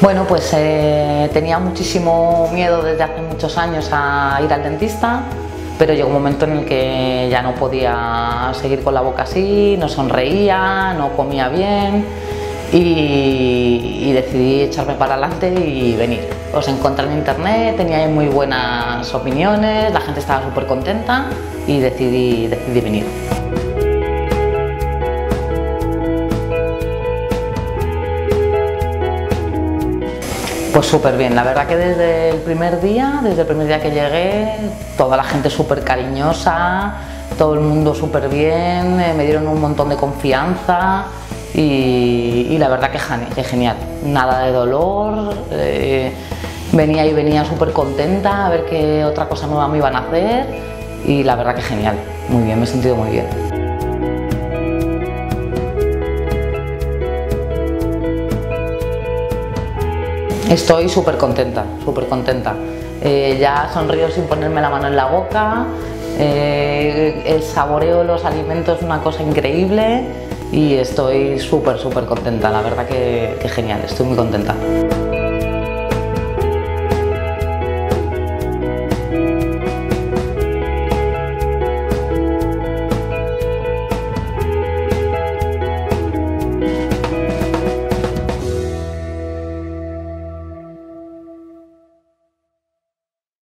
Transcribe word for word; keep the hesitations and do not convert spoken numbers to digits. Bueno, pues eh, tenía muchísimo miedo desde hace muchos años a ir al dentista, pero llegó un momento en el que ya no podía seguir con la boca así, no sonreía, no comía bien y, y decidí echarme para adelante y venir. Os encontré en internet, teníais muy buenas opiniones, la gente estaba súper contenta y decidí, decidí venir. Pues súper bien, la verdad que desde el primer día, desde el primer día que llegué, toda la gente súper cariñosa, todo el mundo súper bien, eh, me dieron un montón de confianza y, y la verdad que, que genial, nada de dolor, eh, venía y venía súper contenta a ver qué otra cosa nueva me iban a hacer y la verdad que genial, muy bien, me he sentido muy bien. Estoy súper contenta, súper contenta. Eh, ya sonrío sin ponerme la mano en la boca, eh, el saboreo de los alimentos es una cosa increíble y estoy súper, súper contenta. La verdad que, que genial, estoy muy contenta.